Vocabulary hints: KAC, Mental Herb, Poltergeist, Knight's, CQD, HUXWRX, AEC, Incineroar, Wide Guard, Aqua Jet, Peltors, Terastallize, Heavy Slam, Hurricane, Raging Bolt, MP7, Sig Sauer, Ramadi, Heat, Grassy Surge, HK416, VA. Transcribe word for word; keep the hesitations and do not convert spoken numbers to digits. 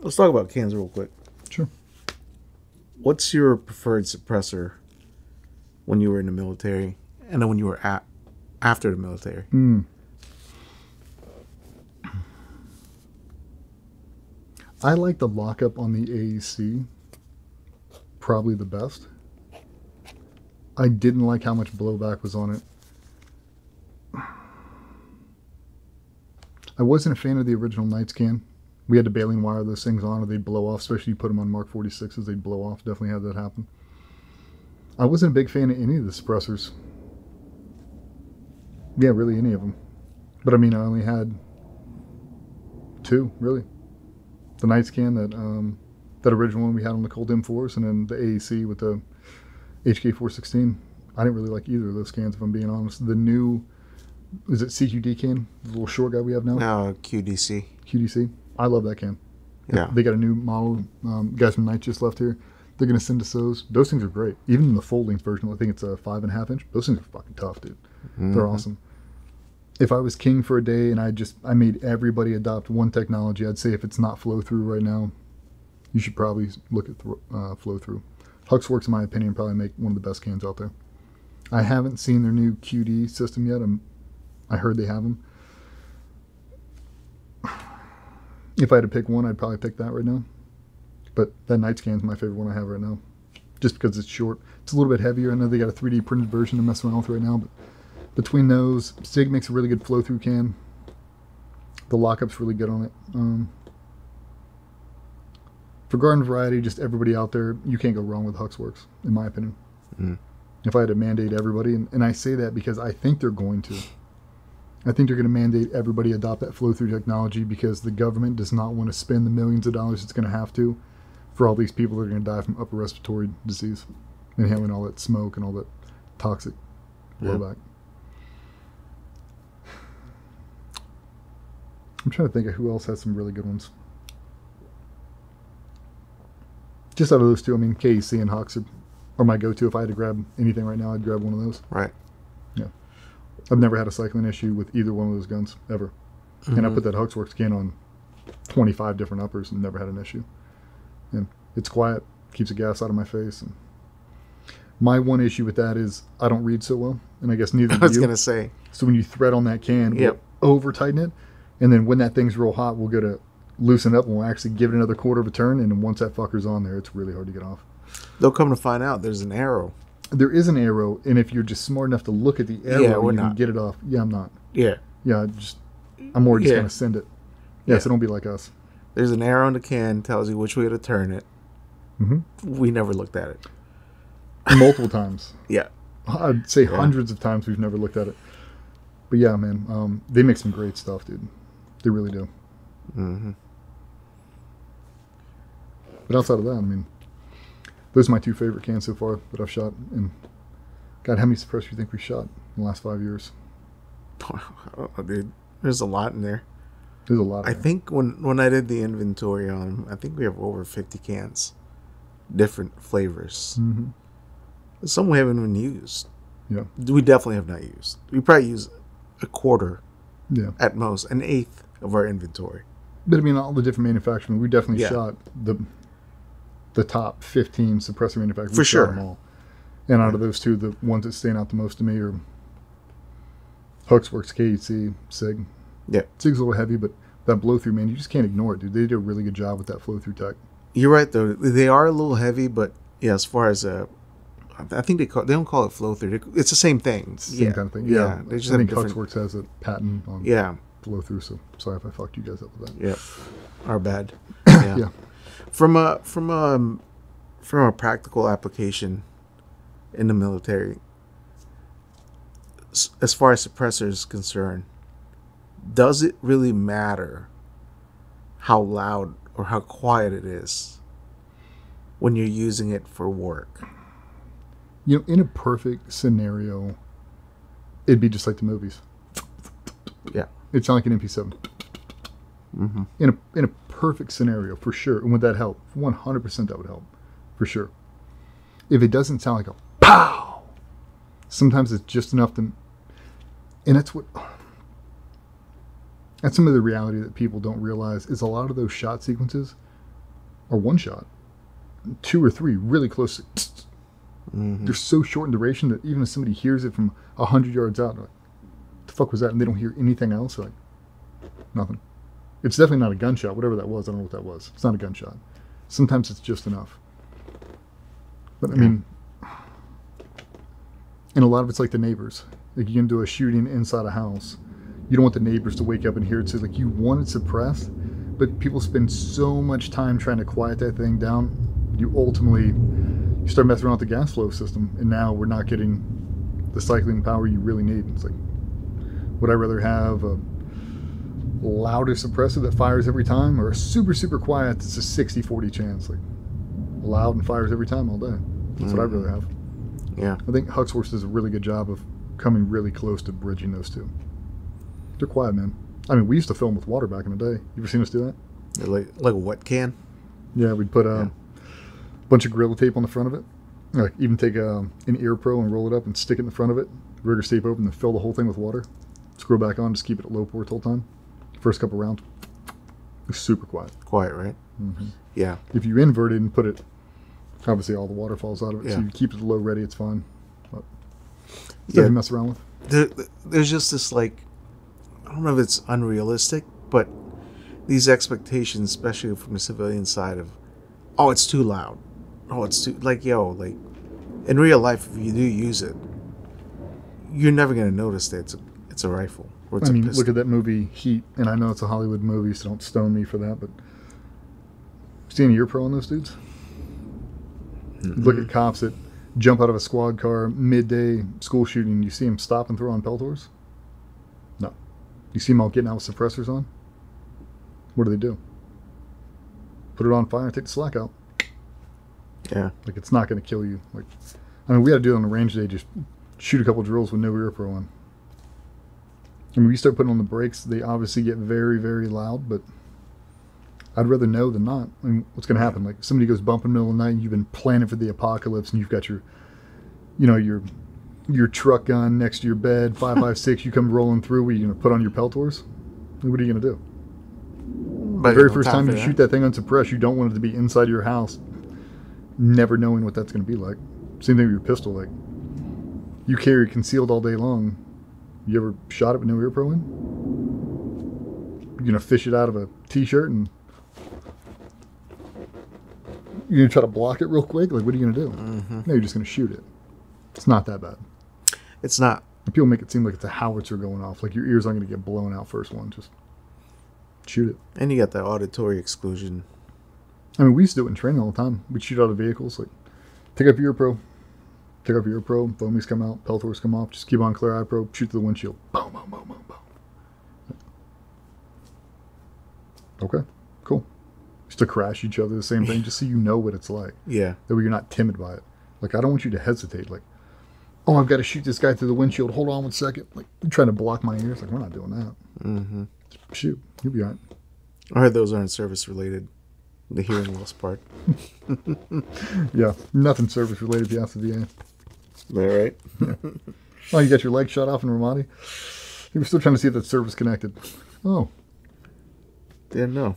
Let's talk about cans real quick. Sure. What's your preferred suppressor when you were in the military, and then when you were at after the military? Mm. I like the lockup on the A E C probably the best. I didn't like how much blowback was on it. I wasn't a fan of the original Knight's can. We had to baling wire those things on or they'd blow off, especially you put them on Mark forty-sixes, they'd blow off. Definitely had that happen. I wasn't a big fan of any of the suppressors. Yeah, really any of them. But I mean, I only had two, really. The Knight's can, that um, that original one we had on the Cold M fours, and then the A E C with the H K four sixteen. I didn't really like either of those cans, if I'm being honest. The new, is it C Q D can? The little short guy we have now? No, Q D C. Q D C. I love that can. Yeah. They got a new model. Um, guys from Knight's just left here. They're going to send us those. Those things are great. Even the full-length version, I think it's a five and a half inch. Those things are fucking tough, dude. Mm-hmm. They're awesome. If I was king for a day and I just, I made everybody adopt one technology, I'd say if it's not flow through right now, you should probably look at th uh, flow through. HUXWRX, in my opinion, probably make one of the best cans out there. I haven't seen their new Q D system yet. I'm, I heard they have them. If I had to pick one, I'd probably pick that right now. But that Knight's can's my favorite one I have right now, just because it's short. It's a little bit heavier. I know they got a three D printed version to mess around with right now, but between those, Sig makes a really good flow-through can. The lockup's really good on it. Um, for garden variety, just everybody out there, you can't go wrong with HUXWRX, in my opinion. Mm. If I had to mandate everybody, and, and I say that because I think they're going to. I think they're going to mandate everybody adopt that flow-through technology because the government does not want to spend the millions of dollars it's going to have to for all these people that are going to die from upper respiratory disease and handling all that smoke and all that toxic blowback. Yeah. I'm trying to think of who else has some really good ones. Just out of those two, I mean, K A C and HUX are, are my go-to. If I had to grab anything right now, I'd grab one of those. Right. Yeah. I've never had a cycling issue with either one of those guns, ever. Mm-hmm. And I put that HUXWRX can on twenty-five different uppers and never had an issue. And it's quiet, keeps the gas out of my face. And my one issue with that is I don't read so well, and I guess neither do you. I was going to say. So when you thread on that can, yep. We'll over-tighten it. And then when that thing's real hot, we'll go to loosen up and we'll actually give it another quarter of a turn. And then once that fucker's on there, it's really hard to get off. They'll come to find out there's an arrow. There is an arrow. And if you're just smart enough to look at the arrow, yeah, you not. Can get it off. Yeah, I'm not. Yeah. Yeah, just, I'm more just yeah. going to send it. Yeah, yeah, so don't be like us. There's an arrow in the can, tells you which way to turn it. Mm-hmm. We never looked at it. Multiple times. Yeah. I'd say yeah. hundreds of times we've never looked at it. But yeah, man, um, they make some great stuff, dude. They really do. Mm-hmm. But outside of that, I mean, those are my two favorite cans so far that I've shot. And God, how many suppressors do you think we shot in the last five years? Oh, dude, there's a lot in there. There's a lot. I there. think when when I did the inventory on them, I think we have over fifty cans, different flavors. Mm-hmm. Some we haven't even used. Yeah, we definitely have not used. We probably use a quarter. Yeah, at most, an eighth of our inventory. But I mean, all the different manufacturing, we definitely yeah. shot the the top fifteen suppressor manufacturers. For we sure. Shot them all. And out of those two, the ones that stand out the most to me are HUXWRX, K A C, Sig. Yeah. Sig's a little heavy, but that blow-through, man, you just can't ignore it, dude. They do a really good job with that flow-through tech. You're right, though. They are a little heavy, but yeah, as far as, uh, I think they call they don't call it flow-through. It's the same thing. It's the same yeah. kind of thing. Yeah. yeah. They just I think HUXWRX has a patent on yeah. flow through, so sorry if I fucked you guys up with that. Yeah, our bad. Yeah. yeah. From a from um from a practical application in the military, as far as suppressor is concerned, does it really matter how loud or how quiet it is when you're using it for work? You know, in a perfect scenario, it'd be just like the movies. Yeah. It'd sound like an M P seven. Mm-hmm. In a in a perfect scenario, for sure. And would that help? one hundred percent that would help, for sure. If it doesn't sound like a pow, sometimes it's just enough to... And that's what... That's some of the reality that people don't realize is a lot of those shot sequences are one shot, two or three really close. Mm-hmm. They're so short in duration that even if somebody hears it from a hundred yards out, like, what the fuck was that? And they don't hear anything else. Like, nothing. It's definitely not a gunshot. Whatever that was, I don't know what that was. It's not a gunshot. Sometimes it's just enough. But I yeah. mean, and a lot of it's like the neighbors. Like you can do a shooting inside a house. You don't want the neighbors to wake up and hear it. So like you want it suppressed, but people spend so much time trying to quiet that thing down. You ultimately you start messing around with the gas flow system, and now we're not getting the cycling power you really need. It's like, would I rather have a louder suppressor that fires every time, or a super super quiet that's a sixty forty chance, like loud and fires every time all day? That's mm-hmm. what I'd rather have. Yeah, I think H U X W R X does a really good job of coming really close to bridging those two. They're quiet, man. I mean, we used to film with water back in the day. You ever seen us do that? Like, like a wet can? Yeah, we'd put a yeah. bunch of Gorilla Tape on the front of it. Like, even take a, an ear pro and roll it up and stick it in the front of it. Rigger tape open and fill the whole thing with water. Screw back on, just keep it at low pour the whole time. First couple rounds, it's super quiet. Quiet, right? Mm-hmm. Yeah. If you invert it and put it, obviously all the water falls out of it. Yeah. So you keep it low ready, it's fine. But it's yeah. nothing to mess around with. There, there's just this, like, I don't know if it's unrealistic, but these expectations, especially from the civilian side of, oh, it's too loud. Oh, it's too, like, yo, like, in real life, if you do use it, you're never going to notice that it's a, it's a rifle. Or it's I mean, a pistol. Look at that movie, Heat, and I know it's a Hollywood movie, so don't stone me for that, but see any ear pro on those dudes? Mm-hmm. Look at cops that jump out of a squad car, midday school shooting, you see them stop and throw on Peltors? You see them all getting out with suppressors on? What do they do? Put it on fire, take the slack out. Yeah. Like, it's not going to kill you. Like, I mean, we had to do it on the range today, just shoot a couple drills with no ear pro on. I mean, we start putting on the brakes, they obviously get very, very loud, but I'd rather know than not. I mean, what's going to happen? Like, somebody goes bump in the middle of the night, and you've been planning for the apocalypse, and you've got your, you know, your... your truck gun next to your bed, five five six, you come rolling through, what are you going to put on your Peltors? What are you going to do? But the very first time you shoot that thing unsuppressed, you don't want it to be inside your house, never knowing what that's going to be like. Same thing with your pistol. Like, you carry concealed all day long. You ever shot it with no ear pro in? You're going to fish it out of a t-shirt and you're going to try to block it real quick? Like, what are you going to do? Mm-hmm. No, you're just going to shoot it. It's not that bad. It's not. People make it seem like it's a howitzer going off. Like your ears aren't going to get blown out first one. Just shoot it. And you got that auditory exclusion. I mean, we used to do it in training all the time. We'd shoot out of vehicles. Like, take off your ear pro. Take off your ear pro. Foamies come out. Peltors come off. Just keep on clear eye pro. Shoot through the windshield. Boom, boom, boom, boom, boom. Okay. Cool. Just to crash each other. The same thing. Just so you know what it's like. Yeah. That way you're not timid by it. Like, I don't want you to hesitate. Like, oh, I've got to shoot this guy through the windshield. Hold on one second. Like, you're trying to block my ears. Like, we're not doing that. Mm-hmm. Shoot. You'll be all right. I heard those aren't service-related, the hearing loss part. Yeah. Nothing service-related if you ask the V A. All right. Yeah. Oh, you got your leg shot off in Ramadi? You were still trying to see if that's service-connected. Oh. Didn't know.